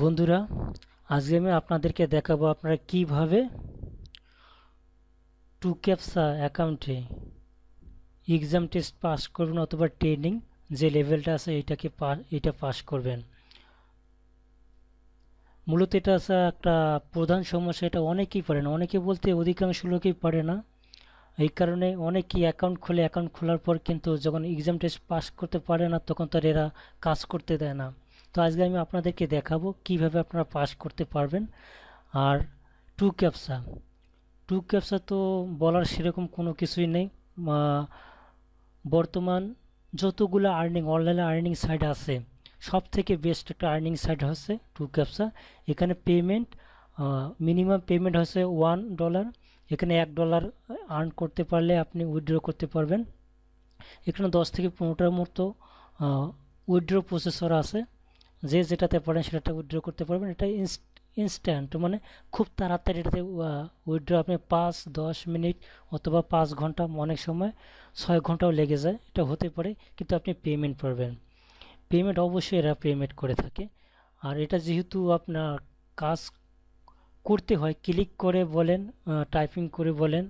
বন্ধুরা আজকে আমি আপনাদেরকে দেখাবো আপনারা কিভাবে 2Captcha অ্যাকাউন্টে एग्जाम टेस्ट पास করবেন অথবা ট্রেনিং যে লেভেলটা আছে এটাকে এটা পাস করবেন। মূলত এটা একটা প্রধান সমস্যা, এটা অনেকেই পারে না, অনেকে বলতে অধিকাংশ লোকই পারে না। এই কারণে অনেকেই অ্যাকাউন্ট খোলে, অ্যাকাউন্ট খোলার পর কিন্তু যখন এক্সাম টেস্ট পাস করতে পারে না তখন তার এরা কাজ করতে দেয় না। তো আজকে আমি আপনাদেরকে দেখাবো কিভাবে আপনারা পাস করতে পারবেন। আর 2Captcha তো বলার সেরকম কোনো কিছুই নেই। বর্তমান যতগুলো আর্নিং অনলাইনে আর্নিং সাইট আছে সব থেকে বেস্ট একটা আর্নিং সাইট হচ্ছে 2Captcha। এখানে পেমেন্ট মিনিমাম পেমেন্ট হচ্ছে $1। এখানে $1 আর্ন করতে পারলে আপনি উইথড্র করতে পারবেন। এখানে 10 থেকে 15টার মতো উইথড্র প্রসেসর আছে, যে যেটাতে পারেন সেটাতে উইথড্র করতে পারবেন। এটা ইনস্ট্যান্ট, মানে খুব তাড়াতাড়ি এটাতে উইথড্র আপনি 5-10 মিনিট অথবা 5 ঘন্টা, অনেক সময় 6 ঘন্টাও লেগে যায় এটা হতে পারে, কিন্তু আপনি পেমেন্ট পাবেন। পেমেন্ট অবশ্যই এরা পেমেন্ট করে থাকে। আর এটা যেহেতু আপনার কাজ করতে হয়, ক্লিক করে বলেন, টাইপিং করে বলেন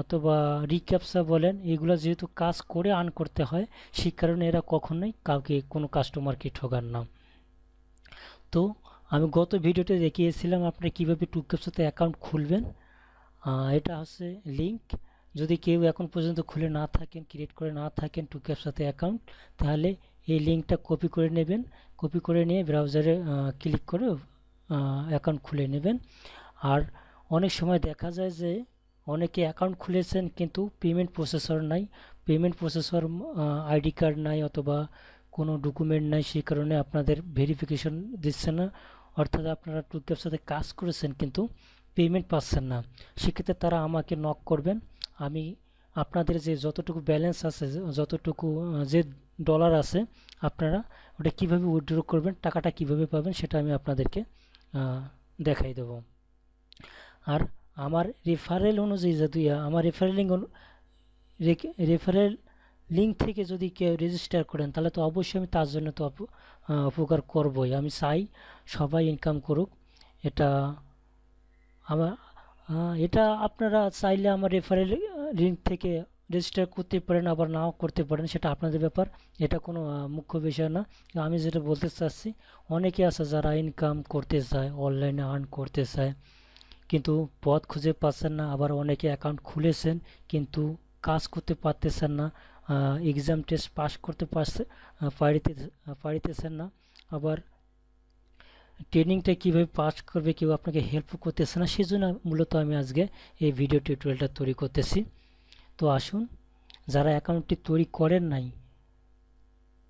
অথবা রিক্যাপচা বলেন, এগুলো যেহেতু কাজ করে আর্ন করতে হয়, সেই কারণে এরা কখনোই কাউকে কোনো কাস্টমারকে ঠকান না। তো আমি গত ভিডিওতে দেখিয়েছিলাম আপনি কীভাবে 2Captcha অ্যাকাউন্ট খুলবেন। এটা হচ্ছে লিঙ্ক, যদি কেউ এখন পর্যন্ত খুলে না থাকেন, ক্রিয়েট করে না থাকেন 2Captcha অ্যাকাউন্ট, তাহলে এই লিঙ্কটা কপি করে নেবেন। কপি করে নিয়ে ব্রাউজারে ক্লিক করে অ্যাকাউন্ট খুলে নেবেন। আর অনেক সময় দেখা যায় যে অনেকে অ্যাকাউন্ট খুলেছেন কিন্তু পেমেন্ট প্রসেসর নাই, পেমেন্ট প্রসেসর আইডি কার্ড নাই অথবা কোনো ডকুমেন্ট নাই, সেই কারণে আপনাদের ভেরিফিকেশন দিচ্ছে না। অর্থাৎ আপনারা 2Captcha কাজ করেছেন কিন্তু পেমেন্ট পাচ্ছেন না। সেক্ষেত্রে তারা আমাকে নক করবেন, আমি আপনাদের যে যতটুকু ব্যালেন্স আছে, যতটুকু যে ডলার আছে আপনারা ওটা কীভাবে উইথড্র করবেন, টাকাটা কীভাবে পাবেন সেটা আমি আপনাদেরকে দেখাই দেব। আর আমার রেফারেল অনুযায়ী, যদি আমার রেফারেল লিঙ্ক থেকে যদি কেউ রেজিস্টার করেন তাহলে তো অবশ্যই আমি তার জন্য তো উপকার করবই। আমি চাই সবাই ইনকাম করুক। এটা আপনারা চাইলে আমার রেফারেল লিঙ্ক থেকে রেজিস্টার করতে পারেন, আবার নাও করতে পারেন, সেটা আপনাদের ব্যাপার, এটা কোনো মুখ্য বিষয় না। আমি যেটা বলতে চাচ্ছি, অনেকে আছে যারা ইনকাম করতে চায়, অনলাইনে আর্ন করতে চায় কিন্তু পথ খুঁজে পাচ্ছেন না। আবার অনেকে অ্যাকাউন্ট খুলেছেন কিন্তু কাজ করতে পারতেছেন না, এক্সাম টেস্ট পাস করতে পারতেছেন না, আবার ট্রেনিংটা কীভাবে পাস করবে কেউ আপনাকে হেল্প করতেছে না। সেই জন্য মূলত আমি আজকে এই ভিডিও টিউটোরিয়ালটা তৈরি করতেছি। তো আসুন, যারা অ্যাকাউন্টটি তৈরি করেন নাই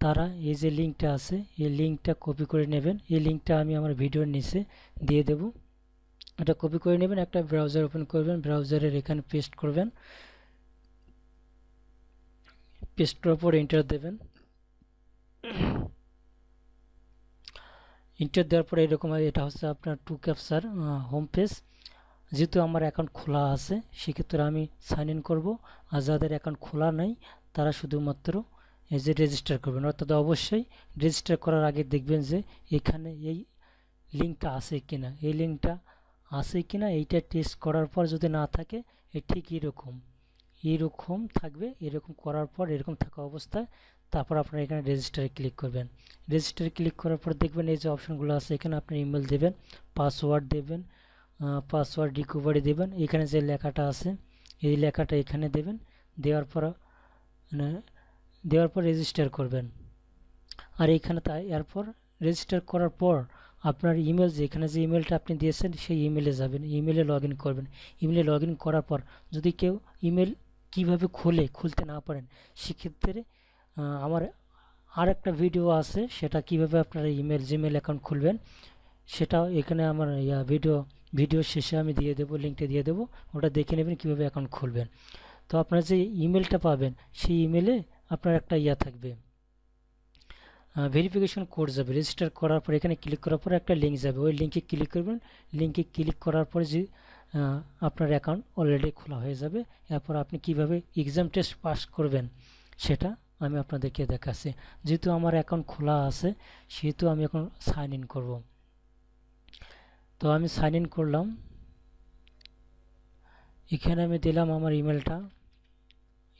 তারা এই যে লিঙ্কটা আছে এই লিঙ্কটা কপি করে নেবেন। এই লিঙ্কটা আমি আমার ভিডিওর নিচে দিয়ে দেব। এটা কপি করে নেবেন, একটা ব্রাউজার ওপেন করবেন, ব্রাউজারের এখানে পেস্ট করবেন। পেস্ট করার পর এন্টার দেবেন। এন্টার দেওয়ার পরে এরকম এটা হচ্ছে আপনার 2Captcha হোম পেজ। যেহেতু আমার অ্যাকাউন্ট খোলা আছে সেক্ষেত্রে আমি সাইন ইন করবো। আর যাদের অ্যাকাউন্ট খোলা নাই তারা শুধুমাত্র এই যে রেজিস্টার করবেন, অর্থাৎ অবশ্যই রেজিস্টার করার আগে দেখবেন যে এখানে এই লিঙ্কটা আছে কিনা, এই লিঙ্কটা আছে কিনা। এইটা টেস্ট করার পর যদি না থাকে, ঠিক এইরকম থাকবে, এরকম করার পর এরকম থাকা অবস্থায় তারপর আপনারা এখানে রেজিস্টারে ক্লিক করবেন। রেজিস্টারে ক্লিক করার পর দেখবেন এই যে অপশনগুলো আছে, এখানে আপনি ইমেল দেবেন, পাসওয়ার্ড দেবেন, পাসওয়ার্ড রিকভারি দেবেন, এখানে যে লেখাটা আছে এই লেখাটা এখানে দেবেন। দেওয়ার পর রেজিস্টার করবেন। আর এইখানে তাই এরপর রেজিস্টার করার পর আপনার ইমেল, যে এখানে যে ইমেলটা আপনি দিয়েছেন সেই ইমেলে যাবেন, ইমেলে লগ ইন করবেন। ইমেলে লগ ইন করার পর যদি কেউ ইমেল কীভাবে খুলতে না পারেন, সেক্ষেত্রে আমার আর একটা ভিডিও আছে, সেটা কিভাবে আপনারা জিমেল অ্যাকাউন্ট খুলবেন সেটা এখানে আমার ভিডিও শেষে আমি দিয়ে দেবো, লিঙ্কটা দিয়ে দেবো, ওটা দেখে নেবেন কীভাবে অ্যাকাউন্ট খুলবেন। তো আপনারা যে ইমেলটা পাবেন সেই ইমেলে আপনার একটা থাকবে, ভেরিফিকেশন কোড যাবে। রেজিস্টার করার পর এখানে ক্লিক করার পর একটা লিঙ্ক যাবে, ওই লিঙ্কে ক্লিক করবেন। লিঙ্কে ক্লিক করার পর যে আপনার অ্যাকাউন্ট অলরেডি খোলা হয়ে যাবে। এরপর আপনি কিভাবে এক্সাম টেস্ট পাস করবেন সেটা আমি আপনাদেরকে দেখাচ্ছি। যেহেতু আমার অ্যাকাউন্ট খোলা আছে সেহেতু আমি এখন সাইন ইন করবো। तो आमी साइन इन करलाम এখানে আমি দিলাম আমার ইমেলটা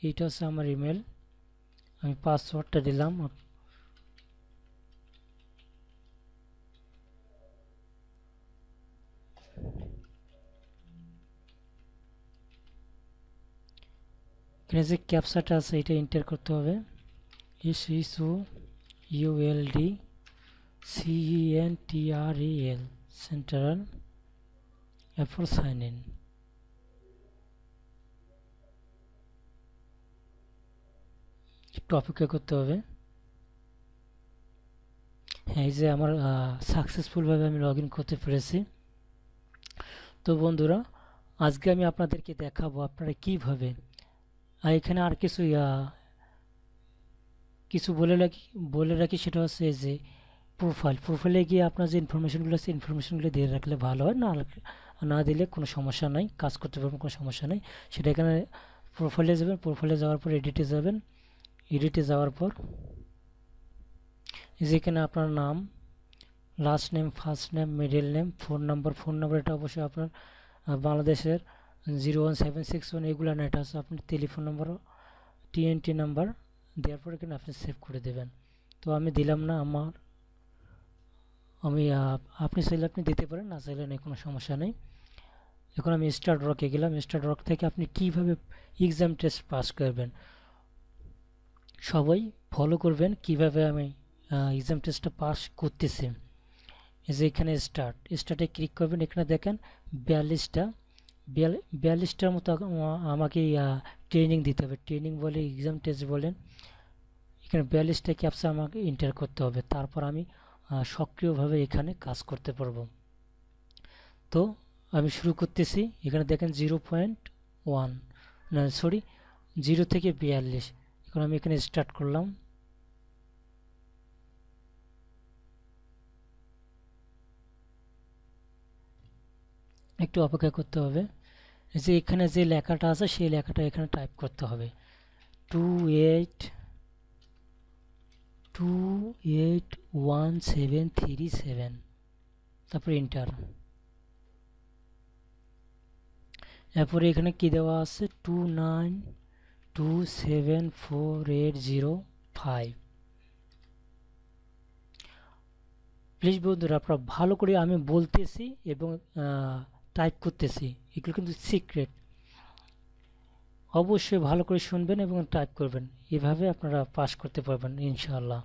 এটা হচ্ছে আমার ইমেল আমি পাসওয়ার্ডটা দিলাম এখানে যে ক্যাপচাটা আছে এটা এন্টার করতে হবে SULD CENTRAL Central for sign in topic करते हैं ये हमारे सक्सेसफुल भाव लग इन करते पे तो बंधुरा आज के अपन के देखो अपनारा क्या किसू बोले रखी से प्रोफाइल प्रोफाइले गए अपना जो इनफरमेशनगुलो से इनफरमेशनगुलो दिए रखले भलो है ना दिले कोनो समस्या नहीं काज करते पारबेन कोनो समस्या नहीं सेटा एखाने प्रोफाइले जाबेन प्रोफाइले जाओयार पर एडिटे जाबेन एडिटे जाओयार पर एइ जे एखाने आपनार नाम last name first name middle name phone number एटा अवश्यई आपनार बांग्लादेशेर 01761 एगुलो ना एटा आपनार टेलिफोन नम्बर TNT नम्बर देওয়ার পরে এখানে আপনি সেভ করে দিবেন তো আমি দিলাম না আমার আমি আপনি চাইলে আপনি দিতে পারেন না চাইলে না কোনো সমস্যা নেই এখন আমি স্টার ড্রকে গেলাম স্টার ড্রক থেকে আপনি কিভাবে एग्जाम টেস্ট পাস করবেন সবাই ফলো করবেন কিভাবে আমি एग्जाम টেস্টটা পাস করতেছি এই যে এখানে স্টার্টে ক্লিক করবেন এখানে দেখেন 42টার মতো আমাকে ট্রেনিং দিতে হবে ট্রেনিং বলে एग्जाम টেস্ট বলেন এখানে 42টা ক্যাপচা আমাকে এন্টার করতে হবে তারপর আমি सक्रिय भाव एखे काज करते तो आमी शुरू करते देखें 0.1 ना सरि 0 থেকে 42 एखन एखे स्टार्ट कर लाम एक अपेक्षा करते हैं जे एखे जे लेखाटा आछे सेई लेखाटा एखे टाइप करते हैं 281737 তারপর এন্টার এরপর এখানে কি দেওয়া আছে 29274805 প্লিজ বন্ধুরা আপনারা ভালো করে আমি বলতেছি এবং টাইপ করতেছি এগুলো কিন্তু সিক্রেট अवश्य भालो करे शुनबेन एबं टाइप करबेन एइभावे आपनारा पास करते पारबेन इनशाल्लाह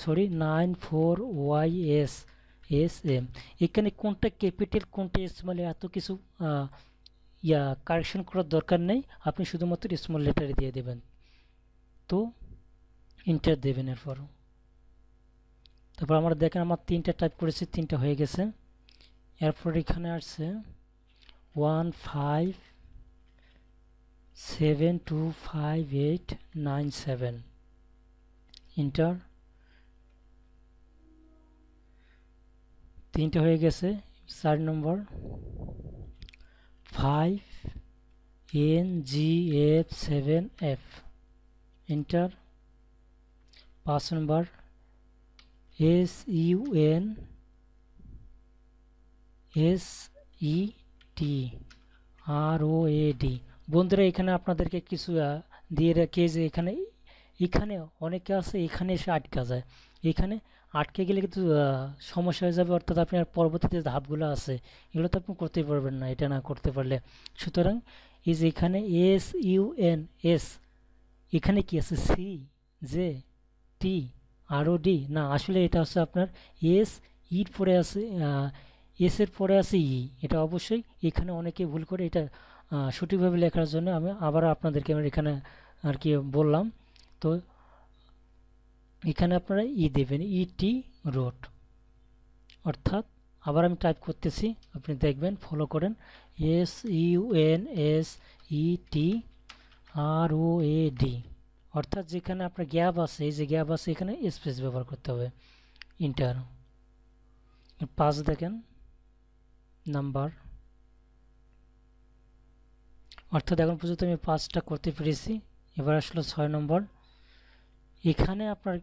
सरि 94YSSM एखाने कोनटा कैपिटल कोनटा स्मल एतो किछु कारेक्शन करार दरकार नेই आपनि शुधुमात्र स्मल लेटारे दिये देबेन तो एंटार देबेन एरपर तारपर आमरा देखें आमार तीनटा टाइप करेछि तीनटा हये गेছে एरपर एखाने आसছে 15725897 इंटर तीन हो गए चार नम्बर 5NGF7F इंटर पाँच नम्बर SUNSETROAD বন্ধুরা এখানে আপনাদেরকে কিছু দিয়ে রাখি যে এখানে অনেকে আছে এখানে এসে আটকা যায় এখানে আটকে গেলে কিন্তু সমস্যা হয়ে যাবে অর্থাৎ আপনার পরবর্তীতে ধাপগুলো আছে এগুলো তো আপনি করতে পারবেন না এটা না করতে পারলে সুতরাং এই যে এখানে SUNS এখানে কি আছে CJTROD না আসলে এটা হচ্ছে আপনার S এর পরে আছে S এর পরে আছে E এটা অবশ্যই এখানে অনেকে ভুল করে এটা সঠিকভাবে লেখার জন্য আমি আবার আপনাদেরকে আমি এখানে আর কি বললাম তো এখানে আপনারা ই দিবেন ET ROAD অর্থাৎ আবার আমি টাইপ করতেছি আপনি দেখবেন ফলো করেন SUNSETROAD অর্থাৎ যেখানে আপনার গ্যাপ আছে এই যে গ্যাপ আছে এখানে স্পেস ব্যবহার করতে হবে এন্টার পাঁচ দেখেন নাম্বার অর্থাৎ এখন পর্যন্ত আমি পাঁচটা করতে পেরেছি এবার আসলে 6 নম্বর এখানে আপনার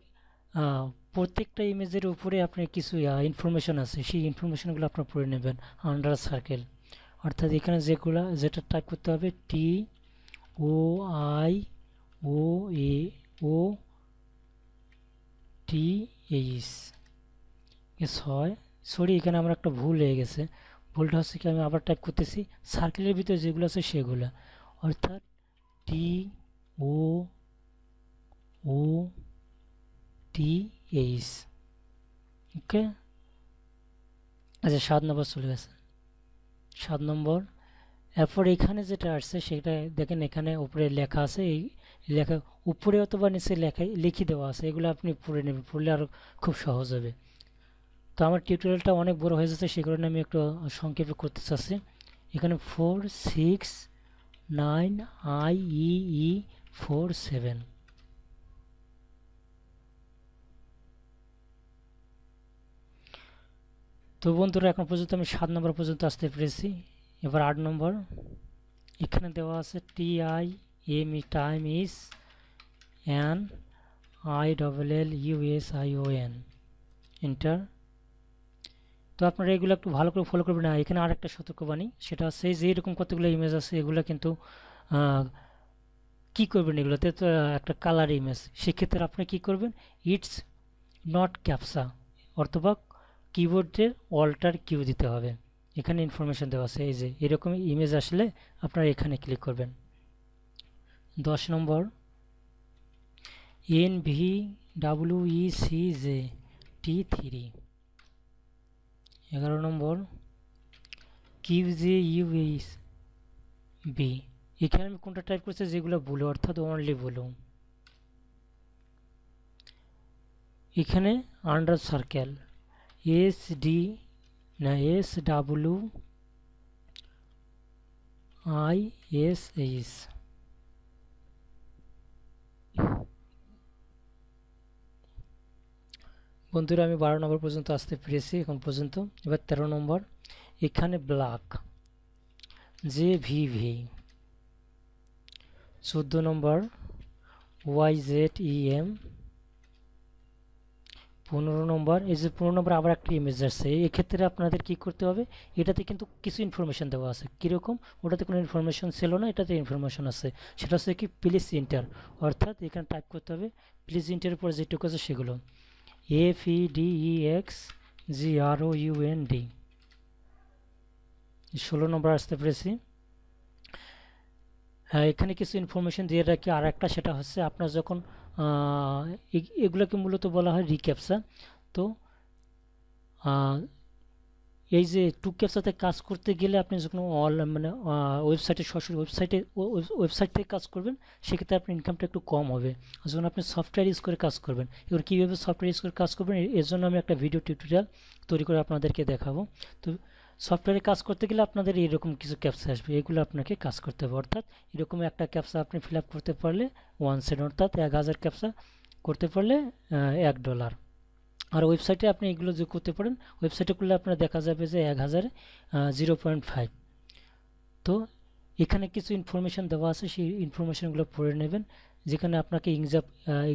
প্রত্যেকটা ইমেজের উপরে আপনার কিছু ইনফরমেশন আছে, সেই ইনফরমেশনগুলো আপনারা পড়ে নেবেন আন্ডার সার্কেল। অর্থাৎ এখানে যেগুলো যেটা টাইপ করতে হবে T O I O A O T H S হয়। সরি, এখানে আমার একটা ভুল হয়ে গেছে। ভুলটা হচ্ছে কি, আমি আবার টাইপ করতেছি সার্কেলের ভিতরে যেগুলো আছে সেগুলো, অর্থাৎ টি ও ও টি এইচ। ওকে, আচ্ছা 7 নম্বর চলে গেছে, 7 নম্বর। এরপর এখানে যেটা আসছে সেটা দেখেন, এখানে উপরে লেখা আছে, এই লেখা উপরে অথবা নিচে লেখায় লিখে দেওয়া আছে, এগুলো আপনি পড়ে নেবেন, পড়লে আরও খুব সহজ হবে। তো আমার টিউটোরিয়ালটা অনেক বড় হয়ে যাচ্ছে, সে কারণে আমি একটু সংক্ষেপে করতে চাচ্ছি। এখানে 4 6 9 আই ই ই 4 7 তো বন্ধুরা এখন পর্যন্ত আমি 7 নম্বর পর্যন্ত আসতে পেরেছি। এবার 8 নম্বর, এখানে দেওয়া আছে T I M E time is N I double L U S I O N enter. তো আপনারা এগুলো একটু ভালো করে ফলো করবেন। এখানে আর একটা সতর্কবাণী, সেটা হচ্ছে যেরকম কতগুলো ইমেজ আছে এগুলো কিন্তু কি করবেন, এগুলোতে তো একটা কালার ইমেজ, সেক্ষেত্রে আপনি কি করবেন ইটস নট ক্যাপচা অথবা কিবোর্ডের অল্টার কিউ দিতে হবে। এখানে ইনফরমেশন দেওয়া আছে, এই যে এরকম ইমেজ আসলে আপনারা এখানে ক্লিক করবেন। 10 number, N V W E C J T 3। 11 number, Q J U H B. এখানে আমি কোনটা টাইপ করছি, যেগুলো বলো অর্থাৎ অনলি বলো। এখানে আন্ডার সার্কেল এস ডি না S W I S H. বন্ধুরা আমি 12 নম্বর পর্যন্ত আসতে পেরেছি এখন পর্যন্ত। এবার 13 নম্বর, এখানে black J V V. 14 number, Y Z E M. 15 number, এই যে 15 নম্বর আবার একটা ইমেজ আসছে, এক্ষেত্রে আপনাদের কি করতে হবে, এটাতে কিন্তু কিছু ইনফরমেশন দেওয়া আছে। কীরকম, ওটাতে কোনো ইনফরমেশন ছিল না, এটাতে ইনফরমেশন আছে। সেটা হচ্ছে কি প্লিজ ইন্টার, অর্থাৎ এখানে টাইপ করতে হবে প্লিজ ইন্টারের পরে যেটুকু আছে সেগুলো F E D E X G R O U N D. 16 নম্বর আসতে পেরেছি। হ্যাঁ, এখানে কিছু ইনফরমেশন দিয়ে রাখি আর একটা, সেটা হচ্ছে আপনার যখন এগুলোকে মূলত বলা হয় রিক্যাপচা। তো এই যে 2Captcha-তে কাজ করতে গেলে আপনি যখন অল মানে ওয়েবসাইটে সরাসরি ওয়েবসাইট থেকে কাজ করবেন, সেক্ষেত্রে আপনার ইনকামটা একটু কম হবে। যখন আপনি সফটওয়্যার ইউজ করে কাজ করবেন, এবার কীভাবে সফটওয়্যার ইউজ করে কাজ করবেন এর জন্য আমি একটা ভিডিও টিউটোরিয়াল তৈরি করে আপনাদেরকে দেখাবো। তো সফটওয়্যারে কাজ করতে গেলে আপনাদের এরকম কিছু ক্যাপচা আসবে, এগুলো আপনাকে কাজ করতে হবে। অর্থাৎ এরকম একটা ক্যাপচা আপনি ফিল আপ করতে পারলে 1 সেন্ট, অর্থাৎ 1000 ক্যাপচা করতে পারলে $1। আর ওয়েবসাইটে আপনি এগুলো যোগ করতে পারেন, ওয়েবসাইটে করলে আপনার দেখা যাবে যে 1000 0.5। তো এখানে কিছু ইনফরমেশন দেওয়া আছে, সেই ইনফরমেশনগুলো পড়ে নেবেন, যেখানে আপনাকে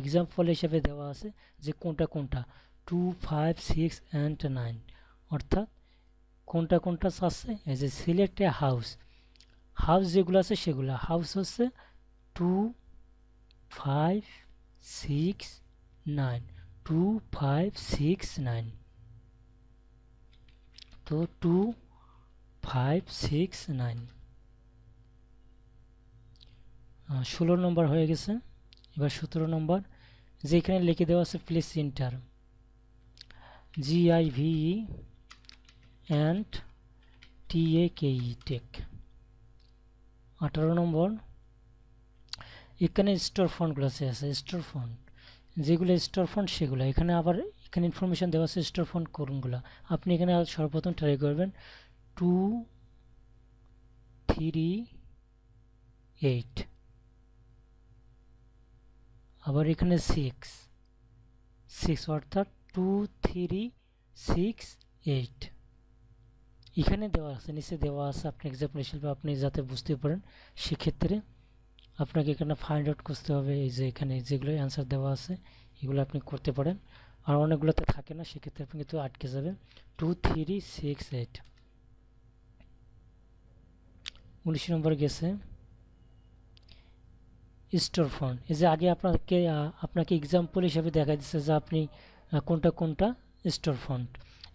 এক্সাম্পল হিসাবে দেওয়া আছে যে কোনটা কোনটা 2 5 6 and 9, অর্থাৎ কোনটা কোনটা আছে। এই যে সিলেক্ট এ হাউস, হাউস যেগুলো আছে সেগুলো হাউস হচ্ছে 2 5 6 9, 2 5 6 9। তো 2 5 6 9 16 নম্বর হয়ে গেছে। এবার 17 নম্বর, যেখানে লিখে দেওয়া আছে place enter G I V E and T A K E take. 18 number, এখানে স্টোর ফন্টগুলো আছে, স্টোর ফন্ট যেগুলো স্টোর ফন্ট সেগুলো এখানে আবার এখানে ইনফরমেশন দেওয়া আছে স্টোর ফন্ট কোনগুলো। আপনি এখানে সর্বপ্রথম ট্রাই করবেন 2 3 8, আবার এখানে 6 6, অর্থাৎ 2 3 6 8 এখানে দেওয়া আছে, নিচে দেওয়া আছে। আপনি এক্সাম্পল হিসেবে আপনি যাতে বুঝতে পারেন সেক্ষেত্রে আপনাকে এখানে ফাইন্ড আউট করতে হবে। এই যে এখানে যেগুলো অ্যান্সার দেওয়া আছে এগুলো আপনি করতে পারেন। আর অনেকগুলোতে থাকে না, সেক্ষেত্রে আপনি কিন্তু আটকে যাবেন। 2368 19 নম্বর গেছে স্টোর ফন্ট। এই যে আগে আপনাকে এক্সাম্পল হিসেবে দেখা দিচ্ছে যে আপনি কোনটা কোনটা স্টোর ফন্ট,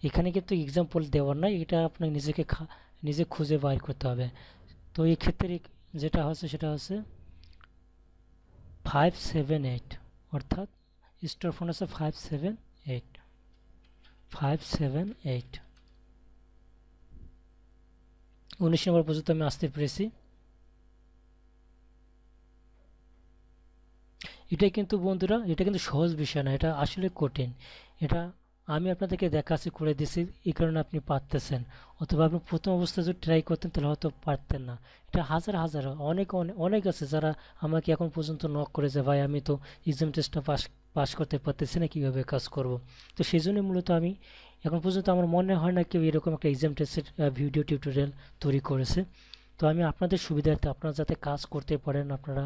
এখানে কিন্তু এক্সাম্পল দেওয়ার নাই, এটা আপনাকে নিজে খুঁজে বাইর করতে হবে। তো এই ক্ষেত্রে যেটা হচ্ছে সেটা হচ্ছে 578, অর্থাৎ স্টোর ফন্ট আছে 578। 19 নম্বর পর্যন্ত আমি আসতে পেরেছি। এটা কিন্তু বন্ধুরা, এটা কিন্তু সহজ বিষয় না, এটা আসলে কঠিন। এটা আমি আপনাদেরকে দেখাচ্ছি, করে দিয়েছি, এই কারণে আপনি পারতেছেন। অথবা আপনি প্রথম অবস্থায় যদি ট্রাই করতেন তাহলে হয়তো পারতেন না। এটা হাজার হাজার অনেক আছে যারা আমাকে এখন পর্যন্ত নক করে যে ভাই আমি তো এক্সাম টেস্টটা পাস করতে পারতেছি না, কীভাবে কাজ করব। তো সেই জন্য মূলত আমি এখন পর্যন্ত আমার মনে হয় না কেউ এরকম একটা এক্সাম টেস্টের ভিডিও টিউটোরিয়াল তৈরি করেছে। তো আমি আপনাদের সুবিধার্থে, আপনারা যাতে কাজ করতে পারেন, আপনারা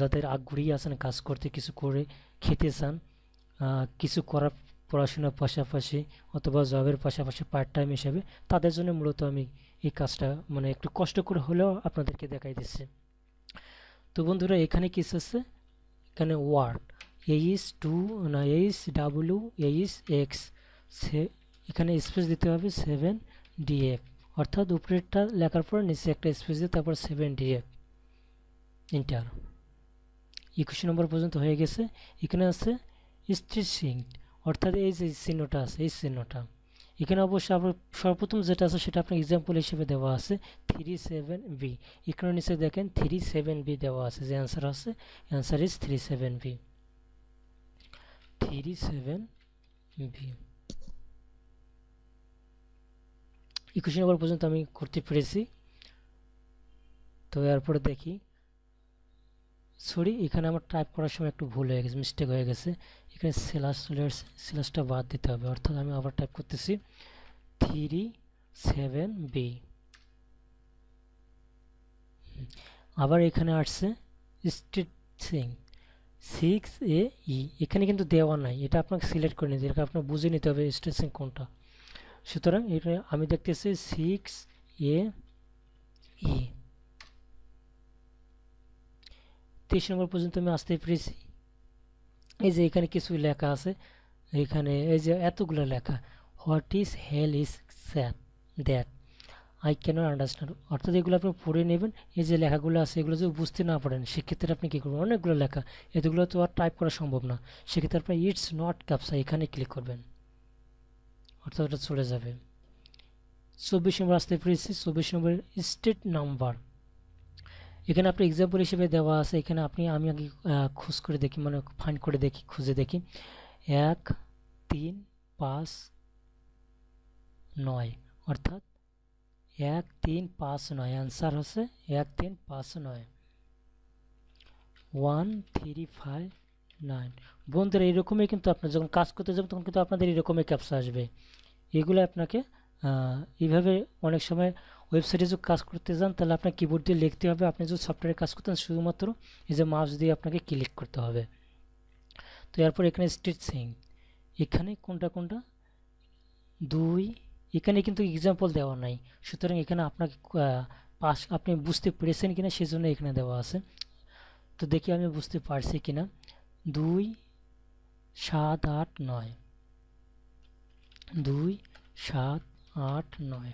যাদের আগ্রহী আছেন কাজ করতে, কিছু করে খেতে চান, কিছু করার পড়াশোনার পাশাপাশি অথবা জবের পাশাপাশি পার্ট টাইম হিসাবে, তাদের জন্য মূলত আমি এই কাজটা একটু কষ্ট করে হলেও আপনাদেরকে দেখাই দিচ্ছি। তো বন্ধুরা এখানে কী আছে, এখানে ওয়ার্ড AES WAES X, এখানে স্পেস দিতে হবে 7DF, অর্থাৎ উপরেরটা লেখার পর নিচে একটা স্পেস দিয়ে তারপর 7DF ইন্টার। 21 নম্বর পর্যন্ত হয়ে গেছে। এখানে আছে স্ট্রেচিং, অর্থাৎ এই যে চিহ্নটা আছে, এই চিহ্নটা এখানে অবশ্যই আপনার সর্বপ্রথম যেটা আছে সেটা আপনার এক্সাম্পল হিসেবে দেওয়া আছে 37B। এখানে নিচে দেখেন 37B দেওয়া আছে, যে অ্যান্সার আছে অ্যান্সার ইজ 37B। 37B 21 নম্বর পর্যন্ত আমি করতে পেরেছি। তো এরপরে দেখি, সরি এখানে আমার টাইপ করার সময় একটু ভুল হয়ে গেছে, মিস্টেক হয়ে গেছে। এখানে স্ল্যাশটা বাদ দিতে হবে, অর্থাৎ আমি আবার টাইপ করতেছি 37B। আবার এখানে আসছে স্ট্রেচিং 6AE, এখানে কিন্তু দেওয়া নাই, এটা আপনাকে সিলেক্ট করে নিতে, এটা আপনার বুঝে নিতে হবে স্ট্রেচিং কোনটা। সুতরাং এটা আমি দেখতেছি 6AE। 23 নম্বর পর্যন্ত আমি আসতে পেরেছি। এই যে এখানে কিছু লেখা আছে, এখানে এই যে এতগুলো লেখা what is hell is that I cannot understand, অর্থাৎ এগুলো আপনি পড়ে নেবেন। এই যে লেখাগুলো আছে এগুলো যদি বুঝতে না পারেন সেক্ষেত্রে আপনি কী করবেন, অনেকগুলো লেখা এতগুলো তো আর টাইপ করা সম্ভব না, সেক্ষেত্রে আপনি ইটস নট ক্যাপচা এখানে ক্লিক করবেন, অর্থাৎ ওটা চলে যাবে। 24 নম্বর আসতে পেরেছি। 24 নম্বরের স্টেট নাম্বার, এখানে আপনার এক্সাম্পল হিসেবে দেওয়া আছে। এখানে আমি আগে খোঁজ করে দেখি, ফাইন্ড করে দেখি, খুঁজে দেখি 1359, অর্থাৎ 1359, অ্যান্সার হচ্ছে 1359। 1359 বন্ধুরা এরকমই কিন্তু আপনার যখন কাজ করতে যাবেন তখন কিন্তু আপনাদের এরকমই ক্যাপচা আসবে। এগুলো আপনাকে এইভাবে অনেক সময় ওয়েবসাইটে যদি কাজ করতে যান তাহলে আপনার কিবোর্ড দিয়ে লিখতে হবে, আপনি যদি সফটওয়্যারে কাজ করতেন শুধুমাত্র এই যে মাউস দিয়ে আপনাকে ক্লিক করতে হবে। তো এরপর এখানে স্ট্রেচিং, এখানে কোনটা কোনটা 2, এখানে কিন্তু এক্সাম্পল দেওয়া নাই, সুতরাং এখানে আপনাকে আপনি বুঝতে পেরেছেন কিনা সেজন্য এখানে দেওয়া আছে। তো দেখি আমি বুঝতে পারছি কিনা। 2 7 8 9, 2 7 8 9,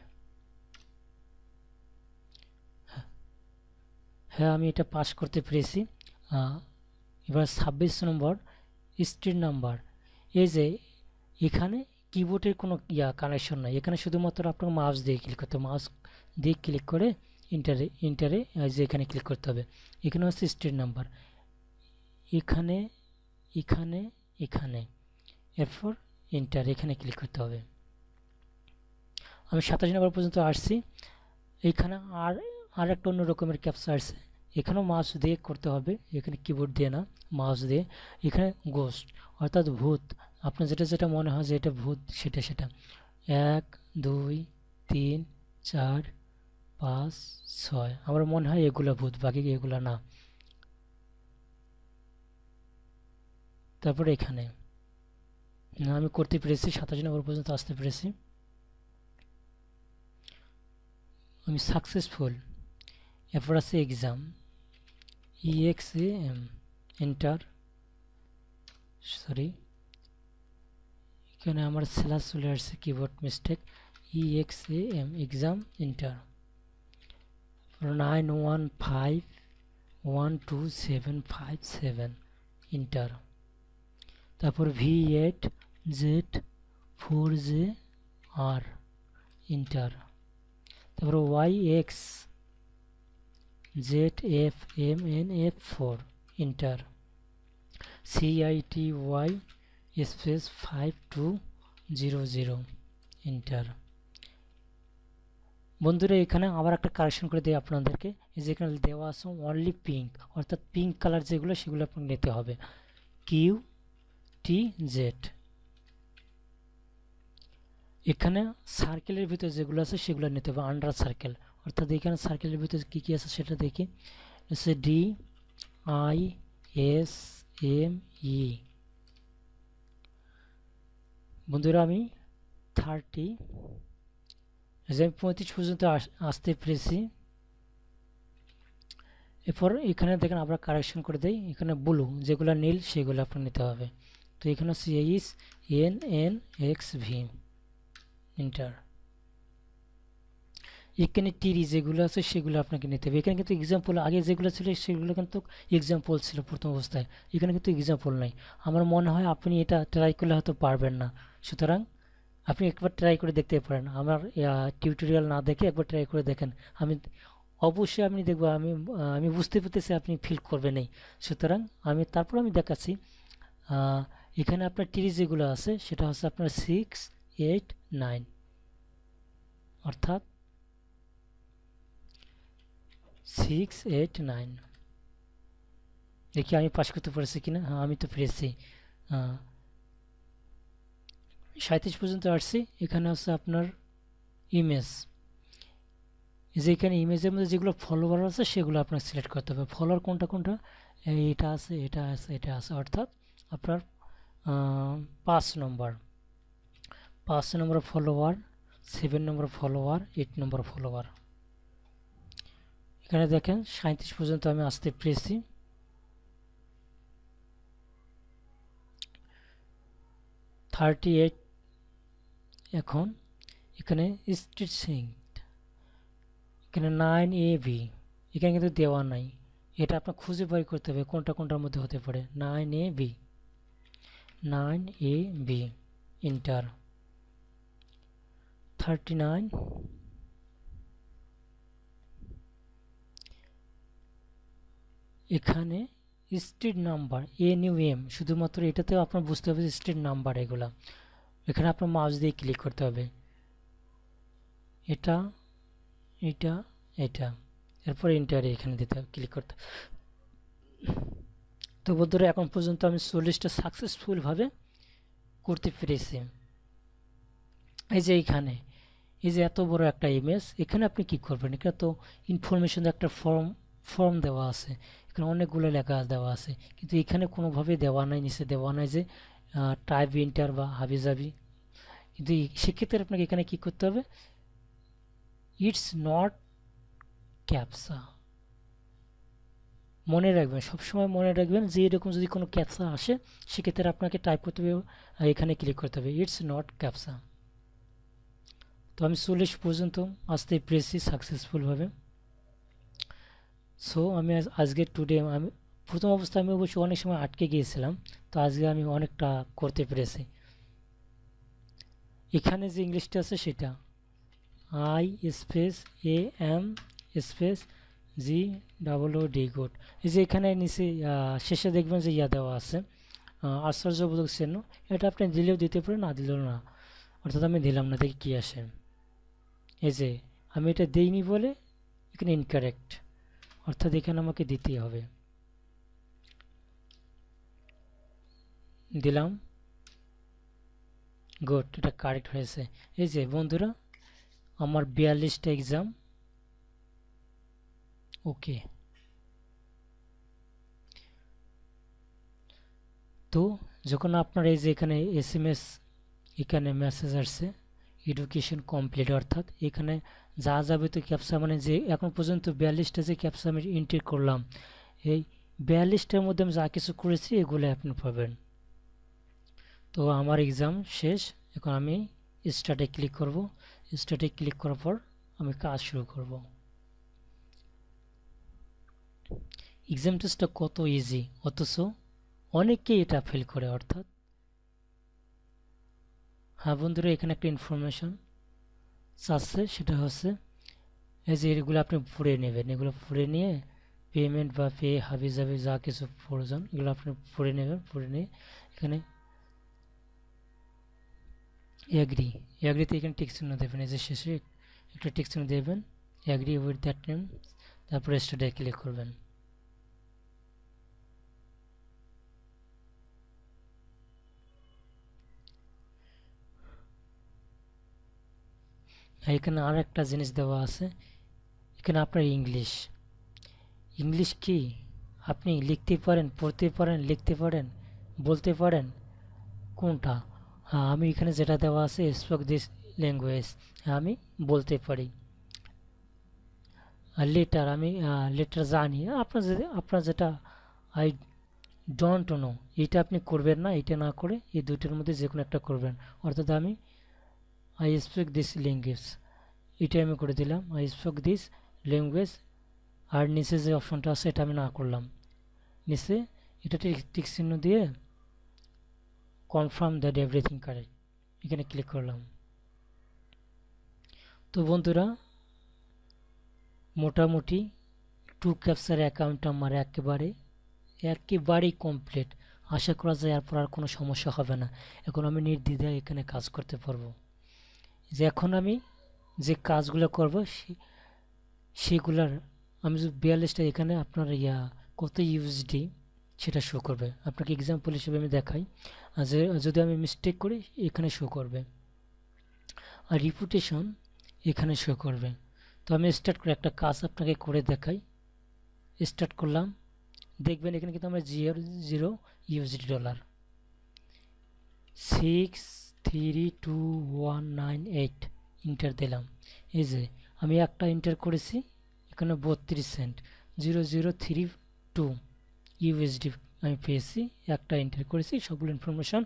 হ্যাঁ আমি এটা পাস করতে পেরেছি। এবার 26 নম্বর স্ট্রিট নাম্বার, এই যে এখানে কিবোর্ডের কোনো কানেকশন নাই, এখানে শুধুমাত্র আপনার মাউস দিয়ে ক্লিক করতে হবে, মাউস দিয়ে ক্লিক করে ইন্টারে যে এখানে ক্লিক করতে হবে। এখানে হচ্ছে স্ট্রিট নাম্বার, এখানে এখানে এখানে এরপর ইন্টার এখানে ক্লিক করতে হবে। আমি 27 নম্বর পর্যন্ত আসছি। এখানে আর একটা অন্য রকমের ক্যাপচা আসছে, এখানেও মাউস দিয়ে করতে হবে, এখানে কিবোর্ড দিয়ে না মাউস দিয়ে। এখানে গোস্ট, অর্থাৎ ভূত, আপনার যেটা যেটা মনে হয় যে এটা ভূত সেটা 1 2 3 4 5 6, আমার মনে হয় এগুলো ভূত, বাকি এগুলো না। তারপরে এখানে আমি করতে পেরেছি 27 নম্বর পর্যন্ত আসতে পেরেছি আমি সাকসেসফুল এরপর আছে एग्जाम ex এন্টার সরি এখানে আমার স্ল্যাশ চলে আসছে keyboard mistake ex exam enter 91512757 enter তারপর v8z4jr এন্টার তারপর yxzfmnf4 enter city space 5200 enter বন্ধুরা এখানে আবার একটা কারেকশন করে দেই আপনাদেরকে এই যে এখানে দেওয়া আছে অনলি পিঙ্ক অর্থাৎ পিঙ্ক কালার যেগুলো সেগুলো আপনাদের নিতে হবে কিউ টি জেড এখানে সার্কেলের ভিতর যেগুলো আছে সেগুলো নিতে হবে আন্ডার সার্কেল অর্থাৎ এখানে সার্কেলের ভিতর কি কি আছে সেটা দেখি আছে D I S M E বন্ধুরা আমি 35 পর্যন্ত আসতে পেরেছি এরপর এখানে দেখেন আমরা কারেকশন করে দেই এখানে ব্লু যেগুলো নীল সেগুলো আপনি নিতে হবে তো এখানে C S N N X V enter এখানে টিরি যেগুলো আছে সেগুলো আপনাকে নিতে হবে এখানে কিন্তু एग्जांपल আগে যেগুলো ছিল সেগুলো কিন্তু एग्जांपल ছিল প্রথম অবস্থায় এখানে কিন্তু एग्जांपल নাই আমার মনে হয় আপনি এটা ট্রাই করলে হয়তো পারবেন না সুতরাং আপনি একবার ট্রাই করে দেখতে পারেন আমার টিউটোরিয়াল না দেখে একবার ট্রাই করে দেখেন আমি অবশ্যই আপনি দেখব আমি বুঝতে পেতেছি আপনি ফিল করবে নাই সুতরাং আমি তারপর আমি দেখাচ্ছি এখানে আপনার টিরি যেগুলো আছে সেটা হচ্ছে আপনার 6 8 9 অর্থাৎ 6 8 9 দেখি আমি পাস করতে পেরেছি কিনা হ্যাঁ আমি তো পেরেছি 37 পর্যন্ত আসছে এখানে আছে আপনার ইমেজ যেখানে ইমেজের মধ্যে যেগুলো ফলোয়ার আছে সেগুলো আপনি সিলেক্ট করতে হবে ফলোয়ার কোনটা কোনটা এটা আছে এটা আছে এটা আছে অর্থাৎ আপনার 5 number follower 7 number follower 8 number follower এখানে দেখেন 37 পর্যন্ত আমি আসতে পেরেছি এখন এখানে স্ট্রিট সিঙ্ক এখানে 9ab এখানে কিন্তু দেওয়া নাই এটা আপনি খুঁজে বের করতে হবে কোনটা কোনটার মধ্যে হতে পারে 9ab এন্টার 39 এখানে স্ট্রিট নাম্বার NUM শুধুমাত্র এটাতেও আপনি বুঝতে হবে স্ট্রিট নাম্বার এগুলা এখানে আপনি মাউস দিয়ে ক্লিক করতে হবে এটা এটা এটা এরপর এন্টার এখানে দিতে ক্লিক করতে তো বন্ধুরা এখন পর্যন্ত আমি 40টা সাকসেসফুল ভাবে করতে পেরেছি এই যে এখানে এই যে এত বড় একটা ইমেজ এখানে আপনি কি করবেন এটা তো ইনফরমেশন একটা ফর্ম দেওয়া আছে এখানে অনেকগুলো লেখা দেওয়া আছে কিন্তু এখানে কোনো ভাবে দেওয়া নাই নিচে দেওয়া নাই যে টাইপ এন্টার বা হাবিজাবি কিন্তু শিক্ষিতরা আপনাকে এখানে কি করতে হবে ইটস নট ক্যাপচা মনে রাখবেন সব সময় মনে রাখবেন যে এরকম যদি কোনো ক্যাপচা আসে শিক্ষিতরা আপনাকে টাইপ করতে হবে এখানে ক্লিক করতে হবে ইটস নট ক্যাপচা তো আমি 40 পর্যন্ত আসতে পেরেছি সাকসেসফুল ভাবে সো আমি আজকে টুডে আমি প্রথম অবস্থায় আমি অবশ্য অনেক সময় আটকে গিয়েছিলাম তো আজকে আমি অনেকটা করতে পেরেছি এখানে যে ইংলিশটা আছে সেটা I space A M space G double O D good এই যে এখানে নিচে শেষে দেখবেন যে ইয়া দেওয়া আছে আশ্চর্যবোধক চিহ্ন এটা আপনি দিলেও দিতে পারেন না দিলেও না অর্থাৎ আমি দিলাম না দেখি কী আসে এই যে আমি এটা দিইনি বলে এখানে ইনকারেক্ট অর্থাৎ এখানে আমাকে দিতে হবে দিলাম গুড এটা কারেক্ট হয়েছে এই যে বন্ধুরা আমার 42টা एग्जाम ওকে তো যখন আপনার এই যে এখানে এসএমএস এখানে মেসেজ আসছে এডুকেশন কমপ্লিট অর্থাৎ এখানে যা যাবে তো ক্যাপচা মানে যে এখন পর্যন্ত 42টা যে ক্যাপচা আমি এন্টার করলাম এই 42টার মধ্যে আমি যা কিছু করেছি এগুলো আপনি পাবেন। তো আমার एग्जाम শেষ, এখন আমি স্টার্টে ক্লিক করব। স্টার্টে ক্লিক করার পর আমি কাজ শুরু করব। एग्जाम টেস্টটা কত ইজি অথচ অনেকেই এটা ফেল করে অর্থাৎ। হ্যাঁ বন্ধুরা, এখানে একটা ইনফরমেশন আছে সেটা হচ্ছে এই যে এগুলো আপনি পড়ে নেবেন, এগুলো পড়ে নিয়ে পেমেন্ট বা পে হাবিজাবি যা কিছু প্রয়োজন এগুলো আপনি পড়ে নেবেন। পড়ে নিয়ে এখানে এগ্রি, এগ্রিতে এখানে টিক চিহ্ন দেবেন, এই যে শেষে একটা টিক চিহ্ন দেবেন এগ্রি উইথ দ্যাট নেম, তারপরে স্টার্টে ক্লিক করবেন। এখানে আর একটা জিনিস দেওয়া আছে, এখানে আপনার ইংলিশ, ইংলিশ কি আপনি লিখতে পারেন, পড়তে পারেন, লিখতে পারেন, বলতে পারেন কোনটা। হ্যাঁ আমি এখানে যেটা দেওয়া আছে স্পোক দিস ল্যাঙ্গুয়েজ আমি বলতে পারি, আর লেটার আমি লেটার জানি, আপনার যদি আপনার যেটা আই ডোন্ট নো এটা আপনি করবেন না, এটা না করে এই দুটোর মধ্যে যে কোনো একটা করবেন। অর্থাৎ আমি I speak this language এটা আমি করে দিলাম, I speak this language, আর নিচে যে অপশনটা আছে এটা আমি না করলাম, নিচে এটা টিক চিহ্ন দিয়ে কনফার্ম দ্যাট এভরিথিং কারেক্ট এখানে ক্লিক করলাম। তো বন্ধুরা মোটামুটি 2Captcha অ্যাকাউন্ট আমার একেবারেই কমপ্লিট। আশা করা যায় এরপর আর কোনো সমস্যা হবে না, এখন আমি নির্দ্বিধায় এখানে কাজ করতে পারবো। যে এখন আমি যে কাজগুলো করব সেগুলার আমি যে 42টা এখানে আপনার কত ইউএসডি সেটা শো করবে, আপনাকে এক্সাম্পল হিসেবে আমি দেখাই। আর যদি আমি মিস্টেক করি এখানে শো করবে, আর রিপুটেশন এখানে শো করবে। তো আমি স্টার্ট করে একটা কাজ আপনাকে করে দেখাই। স্টার্ট করলাম, দেখবেন এখানে কিন্তু আমরা জিরো ইউএসডি ডলার 63198 ইন্টার দিলাম, এই যে আমি একটা ইন্টার করেছি এখানে 32 সেন্ট 0032 ইউএসডি আমি পেয়েছি, একটা ইন্টার করেছি, সবগুলো ইনফরমেশন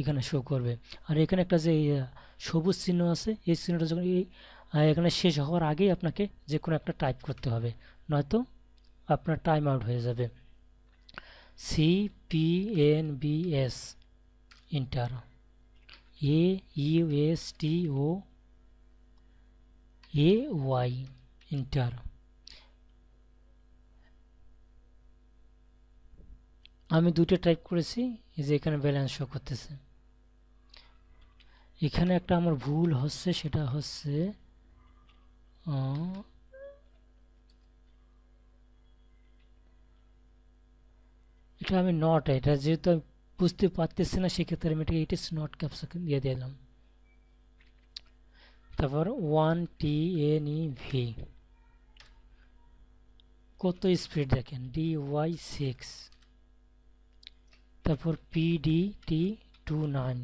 এখানে শো করবে। আর এখানে একটা যে সবুজ চিহ্ন আছে এই চিহ্নটা যখন এখানে শেষ হওয়ার আগেই আপনাকে যে কোনো একটা টাইপ করতে হবে, নয়তো আপনার টাইম আউট হয়ে যাবে। CPNBS ইন্টার AUSTOAY ইন্টার, আমি দুটো টাইপ করেছি, এই যে এখানে ব্যালেন্স শো করতেছে। এখানে একটা আমার ভুল হচ্ছে সেটা হচ্ছে এটা আমি নট, এটা যেহেতু বুঝতে পারতেছি না সেক্ষেত্রে আমি এটাকে ইট ইস নট ক্যাপচা দিয়ে দিলাম। তারপর 1TNEV কত স্পিড দেখেন DY6, তারপর PDT29।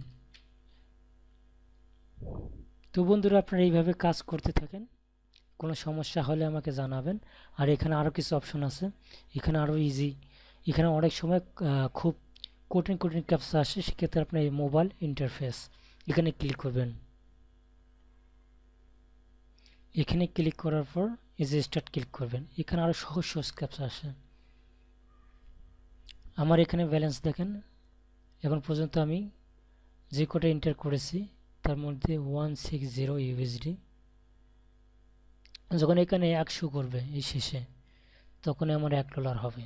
তো বন্ধুরা আপনারা এইভাবে কাজ করতে থাকেন, কোনো সমস্যা হলে আমাকে জানাবেন। আর এখানে আরও কিছু অপশন আছে, এখানে আরও ইজি, এখানে অনেক সময় খুব কঠিন কঠিন ক্যাপচা আসে সেক্ষেত্রে আপনার এই মোবাইল ইন্টারফেস এখানে ক্লিক করবেন। এখানে ক্লিক করার পর এই যে স্টার্ট ক্লিক করবেন, এখানে আরও সহজ সহজ ক্যাপচা আসে। আমার এখানে ব্যালেন্স দেখেন এখন পর্যন্ত আমি যে কটা এন্টার করেছি তার মধ্যে 160 ইউএসডি। যখন এখানে 100 করবে এই শেষে তখন আমার $1 হবে,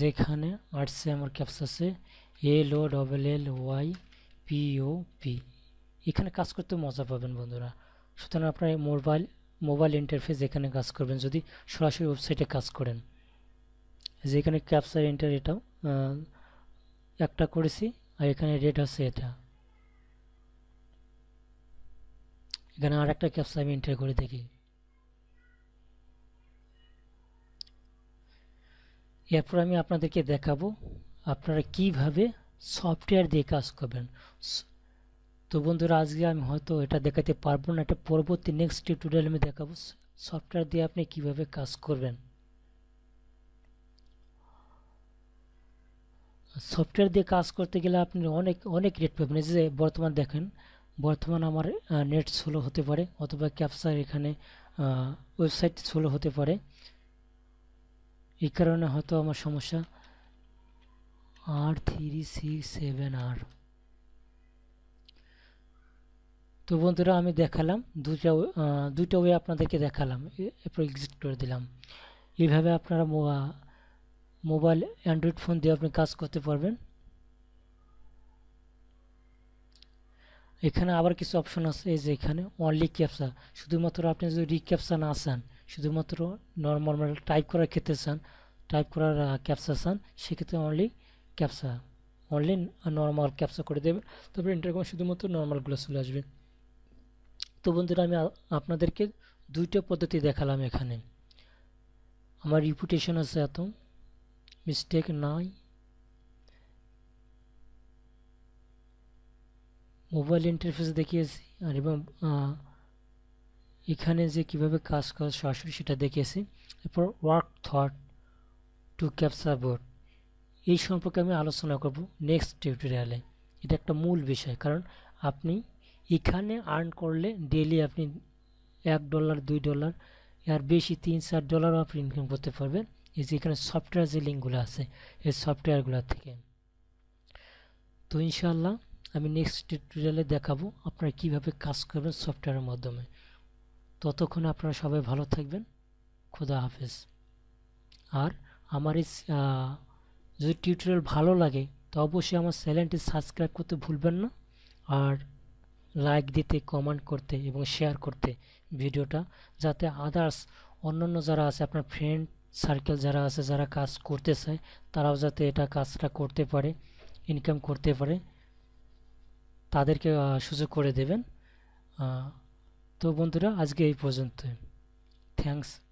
যেখানে আসছে আমার ক্যাপচা আছে LOLLYPOP। এখানে কাজ করতে মজা পাবেন বন্ধুরা, সুতরাং আপনার মোবাইল ইন্টারফেস এখানে কাজ করবেন যদি সরাসরি ওয়েবসাইটে কাজ করেন। যেখানে ক্যাপচা এন্টার এটাও একটা করেছি, আর এখানে রেট আছে এটা, এখানে আর একটা ক্যাপচা আমি এন্টার করে দেখি। এরপর আমি আপনাদেরকে দেখাবো আপনারা কিভাবে সফটওয়্যার দিয়ে কাজ করবেন। তো বন্ধুরা আজকে আমি হয়তো এটা দেখাতে পারবো না, এটা পরবর্তী নেক্সট টিউটোরিয়ালে আমি দেখাবো সফটওয়্যার দিয়ে আপনি কিভাবে কাজ করবেন। সফটওয়্যার দিয়ে কাজ করতে গেলে আপনি অনেক অনেক নেট পাবেন। এই যে বর্তমান দেখেন, বর্তমান আমার নেট স্লো হতে পারে অথবা ক্যাপচার এখানে ওয়েবসাইট স্লো হতে পারে, এই কারণে হয়তো আমার সমস্যা। R367R। তো বন্ধুরা আমি দেখালাম দুইটা ওয়ে আপনাদেরকে দেখালাম, এরপর এক্সিট করে দিলাম। এইভাবে আপনারা মোবাইল অ্যান্ড্রয়েড ফোন দিয়ে আপনি কাজ করতে পারবেন। এখানে আবার কিছু অপশন আছে, এই যে এখানে অনলি ক্যাপচা, শুধুমাত্র আপনি যদি রিক্যাপচা না চান, শুধুমাত্র নর্মাল টাইপ করার ক্ষেত্রে চান, টাইপ করার ক্যাপচা চান, সেক্ষেত্রে only captcha, only normal captcha করে দেবে। তারপরে ইন্টারকম শুধুমাত্র নর্মালগুলো চলে আসবে। তো বন্ধুরা আমি আপনাদেরকে দুইটা পদ্ধতি দেখালাম। এখানে আমার রিপুটেশন আছে, এত মিস্টেক নাই, মোবাইল ইন্টারফেস দেখিয়েছি, আর এবং এখানে যে কিভাবে কাজ করা সরাসরি সেটা দেখিয়েছি। এরপর ওয়ার্ক থট 2Captcha বোর্ড, এই সম্পর্কে আমি আলোচনা করব নেক্সট টিউটোরিয়ালে। এটা একটা মূল বিষয়, কারণ আপনি এখানে আর্ন করলে ডেলি আপনি $1 $2 আর বেশি $3-4 আপনি ইনকাম করতে পারবেন। এই যে এখানে সফটওয়্যার যে লিঙ্কগুলো আছে, এই সফটওয়্যারগুলো থেকে। তো ইনশাআল্লাহ আমি নেক্সট টিউটোরিয়ালে দেখাবো আপনারা কীভাবে কাজ করবেন সফটওয়্যারের মাধ্যমে। ততক্ষণ আপনারা সবাই ভালো থাকবেন, খোদা হাফেজ। আর আমার এই যদি টিউটোরিয়াল ভালো লাগে তো অবশ্যই আমার চ্যানেলটি সাবস্ক্রাইব করতে ভুলবেন না, আর লাইক দিতে, কমেন্ট করতে এবং শেয়ার করতে ভিডিওটা, যাতে আদার্স অন্যান্য যারা আছে আপনার ফ্রেন্ড সার্কেল যারা আছে, যারা কাজ করতে চায়, তারাও যাতে এটা কাজটা করতে পারে, ইনকাম করতে পারে, তাদেরকে সুযোগ করে দেবেন। তো বন্ধুরা আজকে এই পর্যন্ত, থ্যাঙ্কস।